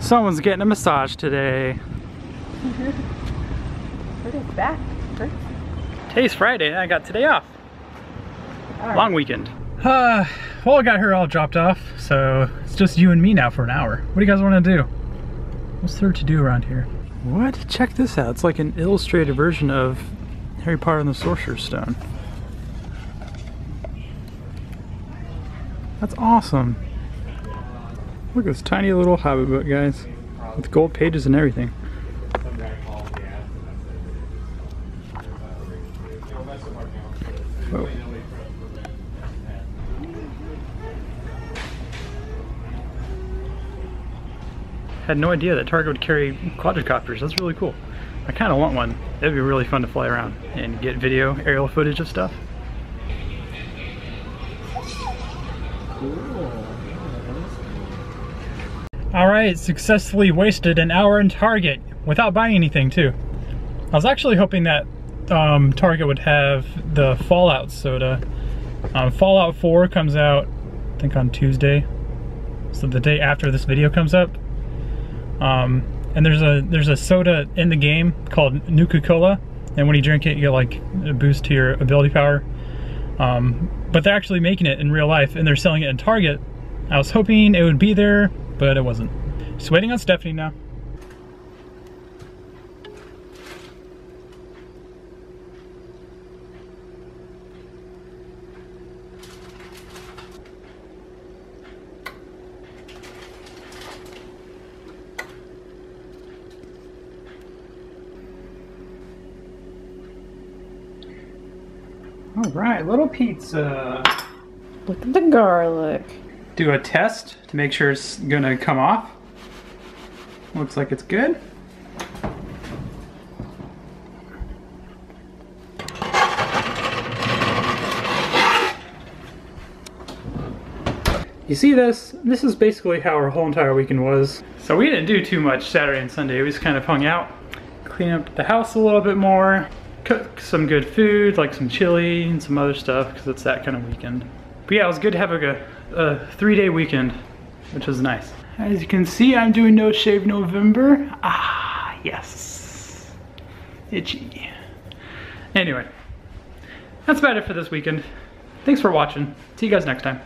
Someone's getting a massage today. Friday's back. Today's Friday and I got today off. Right. Long weekend. Well, I got her all dropped off, so it's just you and me now for an hour. What do you guys want to do? What's there to do around here? What? Check this out. It's like an illustrated version of Harry Potter and the Sorcerer's Stone. That's awesome. Look at this tiny little hobby book, guys. With gold pages and everything. Whoa. Had no idea that Target would carry quadricopters. That's really cool. I kind of want one. That'd be really fun to fly around and get video aerial footage of stuff. Alright, successfully wasted an hour in Target without buying anything too. I was actually hoping that Target would have the Fallout soda. Fallout 4 comes out, I think, on Tuesday, so the day after this video comes up. And there's a soda in the game called Nuka-Cola, and when you drink it, you get like a boost to your ability power. But they're actually making it in real life, and they're selling it in Target. I was hoping it would be there, but it wasn't. Just waiting on Stephanie now. All right, little pizza. Look at the garlic. Do a test to make sure it's gonna come off. Looks like it's good. You see this? This is basically how our whole entire weekend was. So we didn't do too much Saturday and Sunday. We just kind of hung out, clean up the house a little bit more, cook some good food, like some chili and some other stuff, because it's that kind of weekend. But yeah, it was good to have like a 3-day weekend, which was nice. As you can see, I'm doing No Shave November. Ah, yes. Itchy. Anyway, that's about it for this weekend. Thanks for watching. See you guys next time.